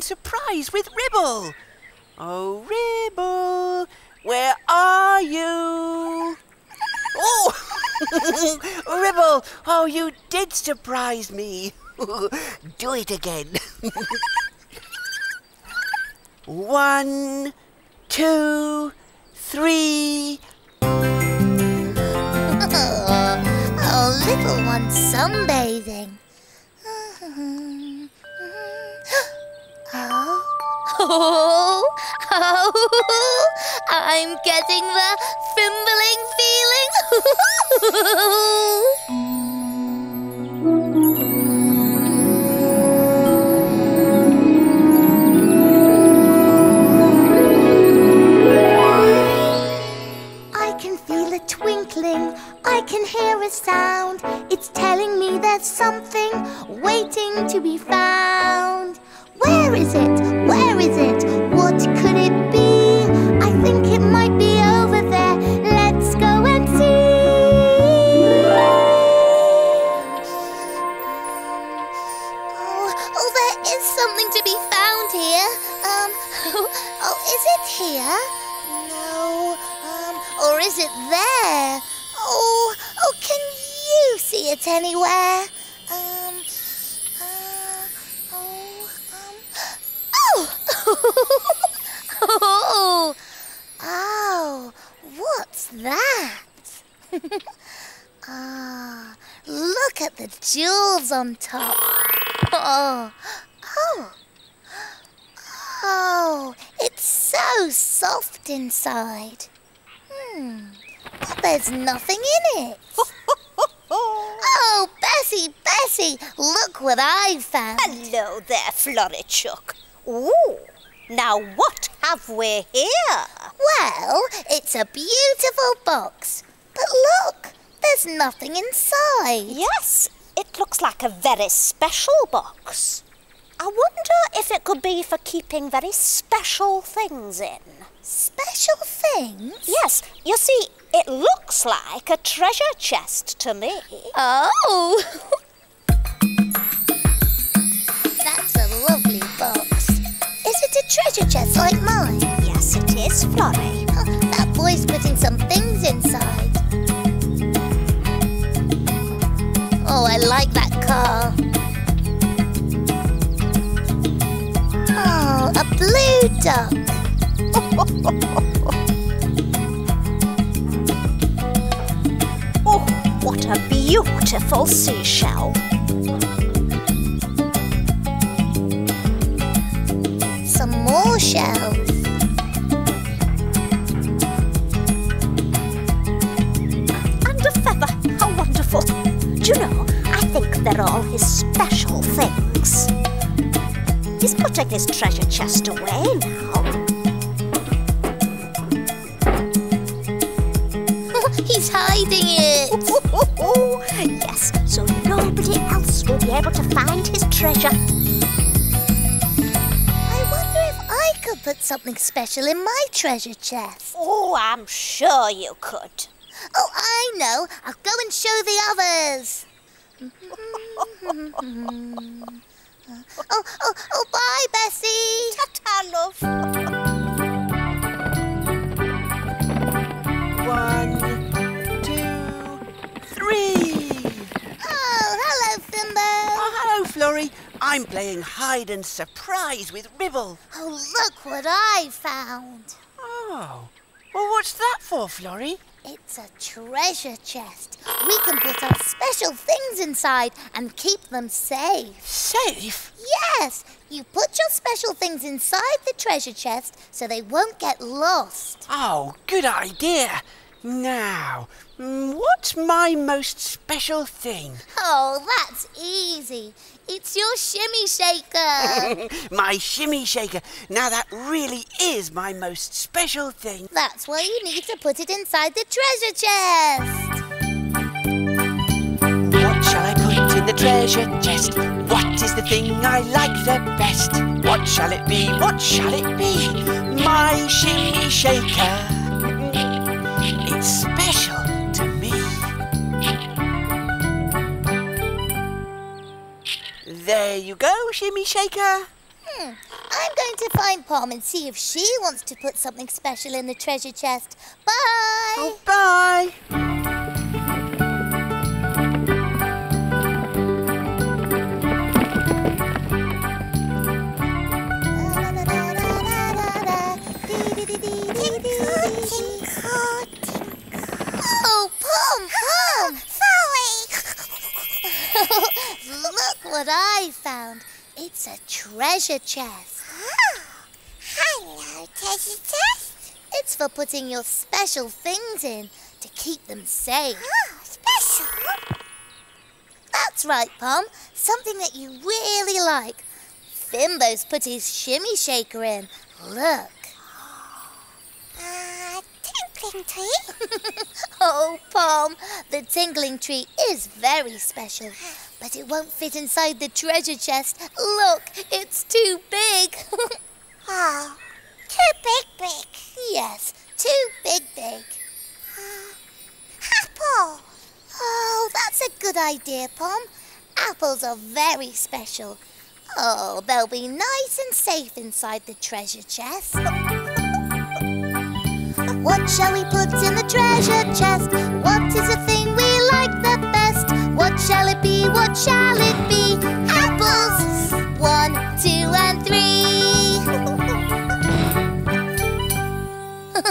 Surprise with Ribble. Oh, Ribble, where are you? Oh, Ribble, oh, you did surprise me. Do it again. 1, 2, 3. Oh, little one sunbathing. Oh, I'm getting the fimbling feeling. I can feel a twinkling, I can hear a sound. It's telling me there's something waiting to be found. Where is it? Where is it? What could it be? I think it might be over there. Let's go and see. Oh, there is something to be found here. Is it here? No. Or is it there? Oh, can you see it anywhere? Oh, what's that? Ah, look at the jewels on top. Oh, it's so soft inside. But there's nothing in it. Oh, Bessie, look what I found. Hello there, Florichook. Ooh. Now what have we here? Well, it's a beautiful box. But look, there's nothing inside. Yes, it looks like a very special box. I wonder if it could be for keeping very special things in. Special things? Yes, you see, it looks like a treasure chest to me. Oh! That's a lovely box. Is it a treasure chest like mine? Yes, it is, Florrie. Oh, that boy's putting some things inside. Oh, I like that car. Oh, a blue duck. Oh, what a beautiful seashell. Some more shells. And a feather. How wonderful. Do you know, I think they're all his special things. He's putting his treasure chest away now. He's hiding it. Yes, so nobody else will be able to find his treasure. I could put something special in my treasure chest. Oh, I'm sure you could. Oh, I know. I'll go and show the others. Oh, bye, Bessie. Ta-ta, love. Florrie. I'm playing hide and surprise with Ribble. Oh, look what I found. Oh. Well, what's that for, Florrie? It's a treasure chest. We can put our special things inside and keep them safe. Safe? Yes. You put your special things inside the treasure chest so they won't get lost. Oh, good idea. Now, what's my most special thing? Oh, that's easy. It's your shimmy shaker. My shimmy shaker. Now that really is my most special thing. That's why you need to put it inside the treasure chest. What shall I put in the treasure chest? What is the thing I like the best? What shall it be? What shall it be? My shimmy shaker. It's special to me. There you go, shimmy shaker. I'm going to find Pom and see if she wants to put something special in the treasure chest. Bye. Oh, bye. Look what I found. It's a treasure chest. Oh, hello, treasure chest. It's for putting your special things in to keep them safe. Oh, special? That's right, Pom. Something that you really like. Fimbo's put his shimmy shaker in. Look. Tinkling treat? Oh, Pom, the tinkling treat is very special, but it won't fit inside the treasure chest. Look, it's too big. Oh, too big? Yes, too big. Apple. Oh, that's a good idea, Pom. Apples are very special. Oh, they'll be nice and safe inside the treasure chest. What shall we put in the treasure chest? What is the thing we like the best? What shall it be? What shall it be? Apples! 1,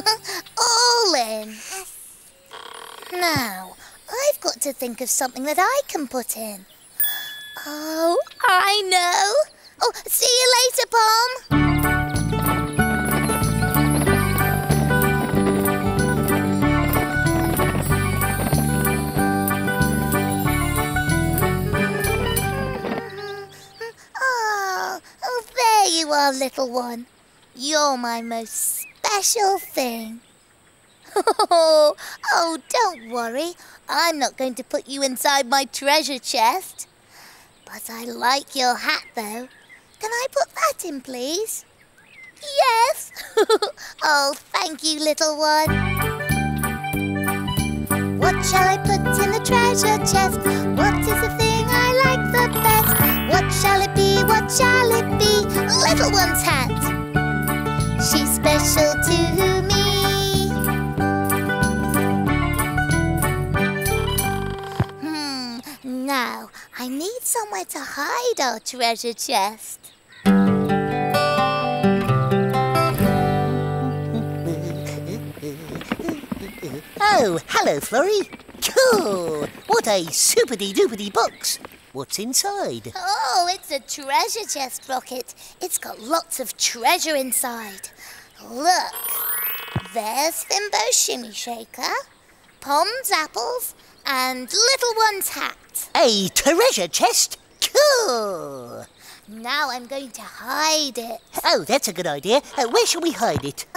2 and 3. All in. Now, I've got to think of something that I can put in. Oh, I know. Oh, see you later, Pom. Well, little one, you're my most special thing. Oh, don't worry. I'm not going to put you inside my treasure chest. But I like your hat, though. Can I put that in, please? Yes. Oh, thank you, little one. What shall I put in the treasure chest? What is the thing I like the best? What shall it be? What shall it be? Little one's hat. She's special to me. Now, I need somewhere to hide our treasure chest. Oh, hello, Florrie. Cool! What a super-dee-doopity box. What's inside? Oh, it's a treasure chest, Rockit. It's got lots of treasure inside. Look, there's Fimbo's shimmy shaker, Pom's apples, and little one's hat. A treasure chest? Cool! Now I'm going to hide it. Oh, that's a good idea. Where shall we hide it?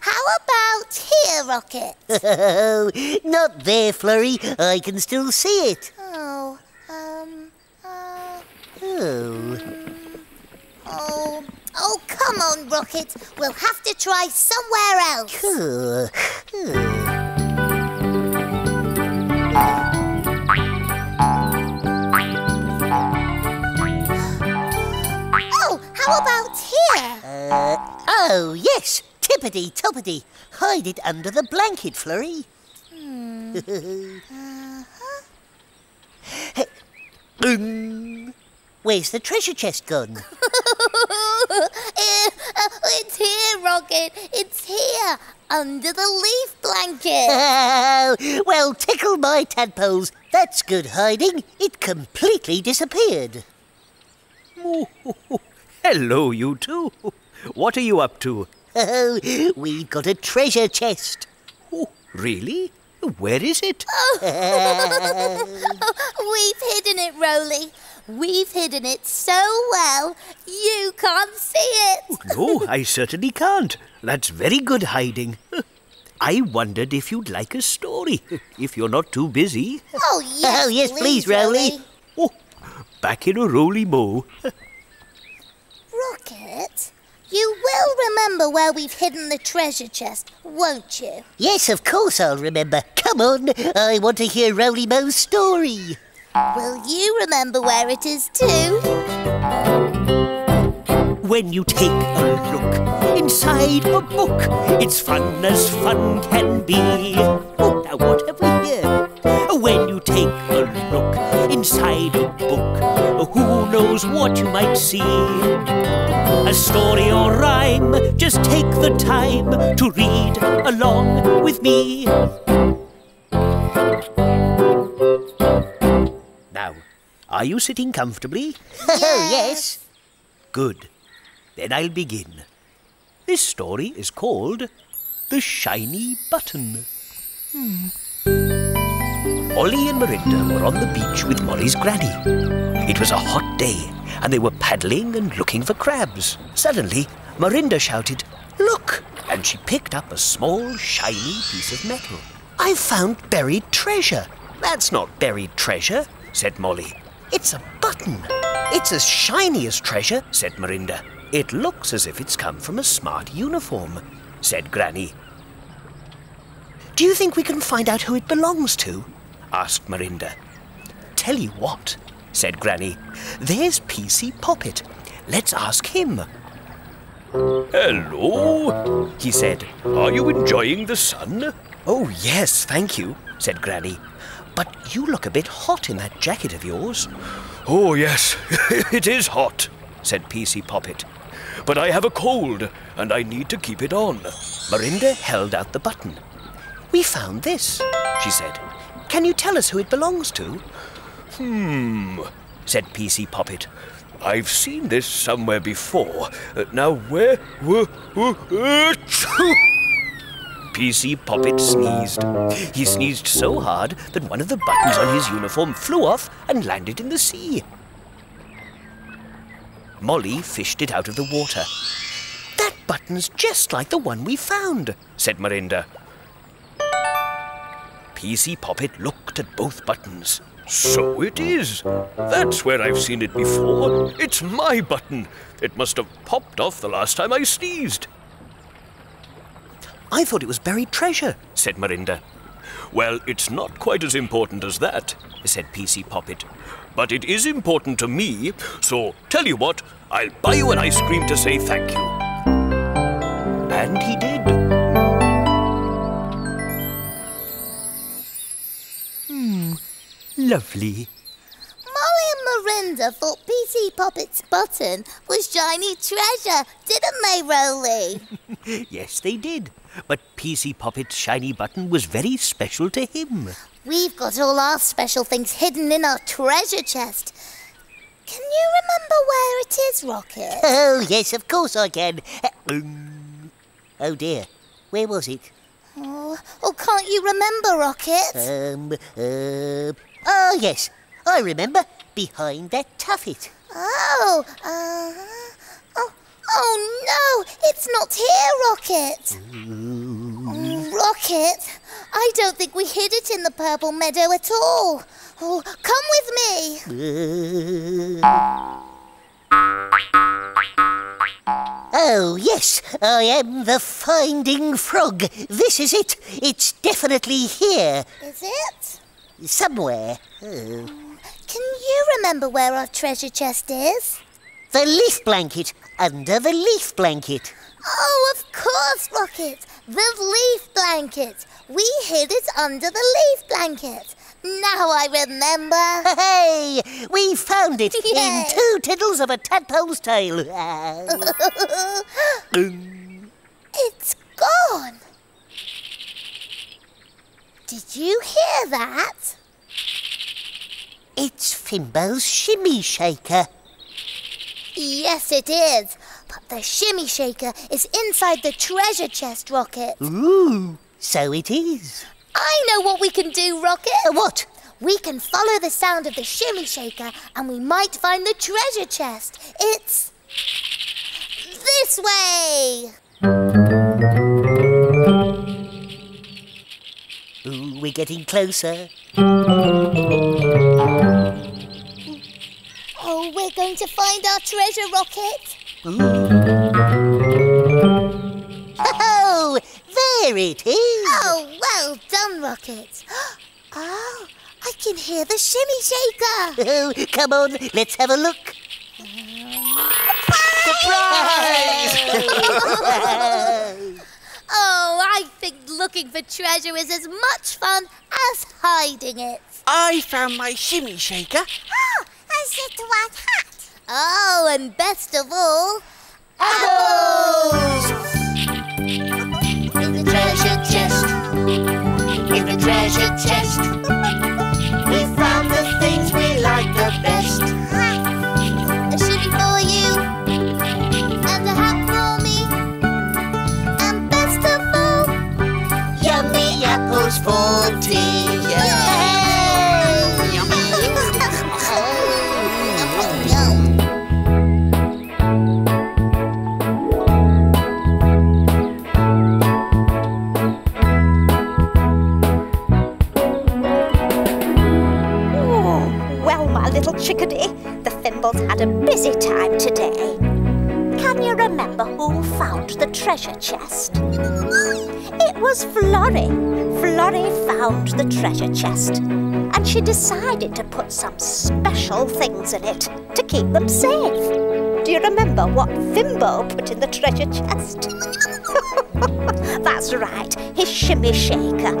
How about here, Rockit? Oh, not there, Florrie. I can still see it. Oh, come on, Rockit. We'll have to try somewhere else. Oh, how about here? Oh, yes. Hippity-toppity, hide it under the blanket, Florrie. Where's the treasure chest gone? It's here, Rocket. It's here, under the leaf blanket. Oh, well, tickle my tadpoles. That's good hiding. It completely disappeared. Hello, you two. What are you up to? Oh, we've got a treasure chest. Oh, really? Where is it? Oh, we've hidden it, Roly. We've hidden it so well, you can't see it. No, I certainly can't. That's very good hiding. I wondered if you'd like a story, if you're not too busy. Oh, yes, please, Roly. Oh, back in a Roly Mo. Rocket, you will remember where we've hidden the treasure chest, won't you? Yes, of course I'll remember. Come on, I want to hear Roly Mo's story. Will you remember where it is too? When you take a look inside a book, it's fun as fun can be. Oh, now what have we here? When you take a look inside a book, who knows what you might see? A story or rhyme, just take the time to read along with me. Now, are you sitting comfortably? Yes. Good. Then I'll begin. This story is called The Shiny Button. Molly and Miranda were on the beach with Molly's granny. It was a hot day, and they were paddling and looking for crabs. Suddenly, Miranda shouted, "Look!" and she picked up a small, shiny piece of metal. "I've found buried treasure." "That's not buried treasure," said Molly. "It's a button." "It's as shiny as treasure," said Miranda. "It looks as if it's come from a smart uniform," said Granny. "Do you think we can find out who it belongs to?" asked Miranda. "Tell you what," said Granny. "There's PC Poppet. Let's ask him." "Hello," he said. "Are you enjoying the sun?" "Oh, yes, thank you," said Granny. "But you look a bit hot in that jacket of yours." "Oh, yes, it is hot," said PC Poppet. "But I have a cold, and I need to keep it on." Miranda held out the button. "We found this," she said. "Can you tell us who it belongs to?" Said PC Poppet. "I've seen this somewhere before. Now where... PC Poppet sneezed. He sneezed so hard that one of the buttons on his uniform flew off and landed in the sea. Molly fished it out of the water. "That button's just like the one we found," said Miranda. PC Poppet looked at both buttons. "So it is. That's where I've seen it before. It's my button. It must have popped off the last time I sneezed." "I thought it was buried treasure," said Miranda. "Well, it's not quite as important as that," said PC Poppet. "But it is important to me, so tell you what, I'll buy you an ice cream to say thank you." And he did. Lovely. Molly and Miranda thought PC Poppet's button was shiny treasure, didn't they, Roly? Yes, they did. But PC Poppet's shiny button was very special to him. We've got all our special things hidden in our treasure chest. Can you remember where it is, Rocket? Oh, yes, of course I can. Oh, dear. Where was it? Oh, can't you remember, Rocket? Oh, yes, I remember. Behind that tuffet. Oh, no, it's not here, Rocket. Rocket, I don't think we hid it in the purple meadow at all. Oh, come with me. Oh, yes, I am the finding frog. This is it. It's definitely here. Is it? Somewhere. Can you remember where our treasure chest is? The leaf blanket under the leaf blanket. Oh, of course, Rockit. The leaf blanket. We hid it under the leaf blanket. Now I remember. Hey, we found it in 2 tiddles of a tadpole's tail. It's gone. Did you hear that? It's Fimbo's shimmy shaker. Yes, it is. But the shimmy shaker is inside the treasure chest, Rockit. Ooh, so it is. I know what we can do, Rockit. What? We can follow the sound of the shimmy shaker and we might find the treasure chest. It's this way. Ooh, we're getting closer. Oh, we're going to find our treasure, Rockit. Ooh. Oh, there it is. Oh, well done, Rockit. Oh, I can hear the shimmy shaker. Oh, come on, let's have a look. Surprise! Oh, I think looking for treasure is as much fun as hiding it. I found my shimmy shaker. Oh, I said the white hat. Oh, and best of all, apples! In the treasure chest, in the treasure chest, we found the things we like the best. A shimmy for you, and a hat for me, and best of all, yummy apples for tea. Chickadee, the Fimbles had a busy time today. Can you remember who found the treasure chest? It was Florrie. Florrie found the treasure chest and she decided to put some special things in it to keep them safe. Do you remember what Fimbo put in the treasure chest? That's right, his shimmy shaker.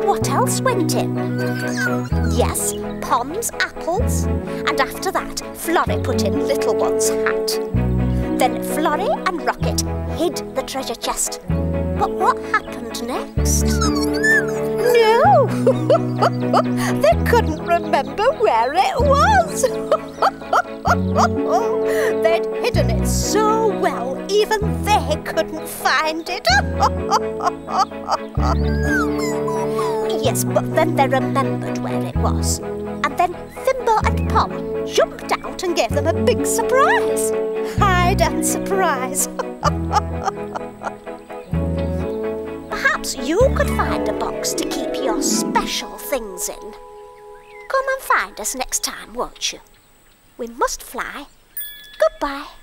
What else went in? Yes, Pom's apples. And after that, Florrie put in Little One's hat. Then Florrie and Rockit hid the treasure chest. But what happened next? No! They couldn't remember where it was! They'd hidden it so well, even they couldn't find it! Yes, but then they remembered where it was. And then Thimbo and Pom jumped out and gave them a big surprise! Hide and surprise! Perhaps you could find a box to keep your special things in. Come and find us next time, won't you? We must fly. Goodbye.